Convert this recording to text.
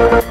Brasil.